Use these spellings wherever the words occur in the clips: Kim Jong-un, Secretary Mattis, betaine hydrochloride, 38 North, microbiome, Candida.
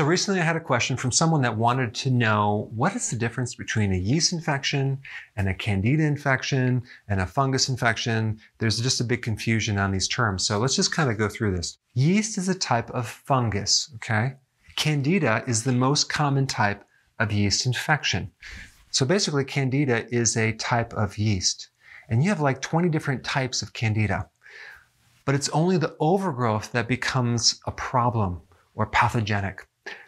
So recently I had a question from someone that wanted to know, what is the difference between a yeast infection and a Candida infection and a fungus infection? There's just a big confusion on these terms. So let's just kind of go through this. Yeast is a type of fungus, okay? Candida is the most common type of yeast infection. So basically Candida is a type of yeast. And you have like 20 different types of Candida. But it's only the overgrowth that becomes a problem or pathogenic.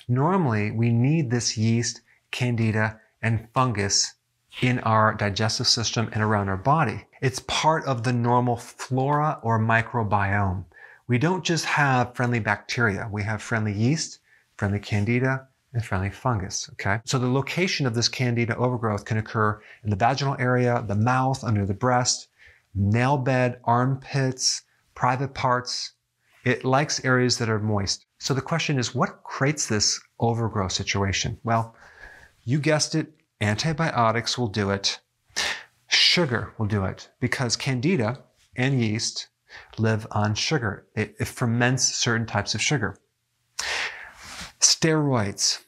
Normally, we need this yeast, Candida, and fungus in our digestive system and around our body. It's part of the normal flora or microbiome. We don't just have friendly bacteria. We have friendly yeast, friendly Candida, and friendly fungus, okay? So the location of this Candida overgrowth can occur in the vaginal area, the mouth, under the breast, nail bed, armpits, private parts. It likes areas that are moist. So the question is, what creates this overgrowth situation? Well, you guessed it, antibiotics will do it. Sugar will do it, because Candida and yeast live on sugar. It ferments certain types of sugar. Steroids,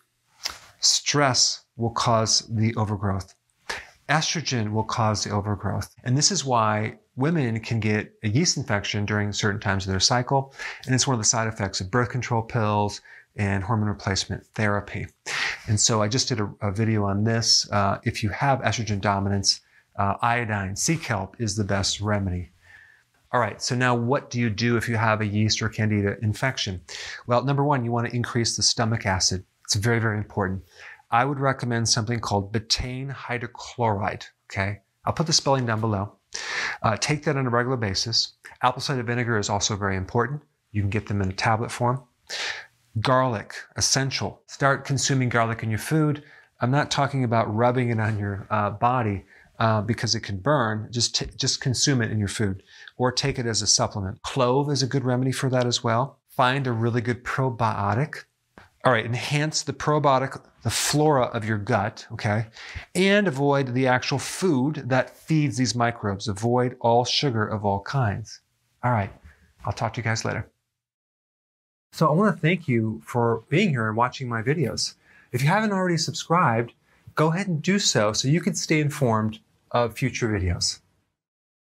stress will cause the overgrowth. Estrogen will cause the overgrowth. And this is why women can get a yeast infection during certain times of their cycle. And it's one of the side effects of birth control pills and hormone replacement therapy. And so I just did a video on this. If you have estrogen dominance, iodine, sea kelp is the best remedy. All right, so now what do you do if you have a yeast or Candida infection? Well, number one, you want to increase the stomach acid. It's very, very important. I would recommend something called betaine hydrochloride, okay? I'll put the spelling down below. Take that on a regular basis. Apple cider vinegar is also very important. You can get them in a tablet form. Garlic, essential. Start consuming garlic in your food. I'm not talking about rubbing it on your body because it can burn. Just consume it in your food or take it as a supplement. Clove is a good remedy for that as well. Find a really good probiotic. All right, enhance the probiotic, the flora of your gut, okay? And avoid the actual food that feeds these microbes. Avoid all sugar of all kinds. All right, I'll talk to you guys later. So I wanna thank you for being here and watching my videos. If you haven't already subscribed, go ahead and do so, so you can stay informed of future videos.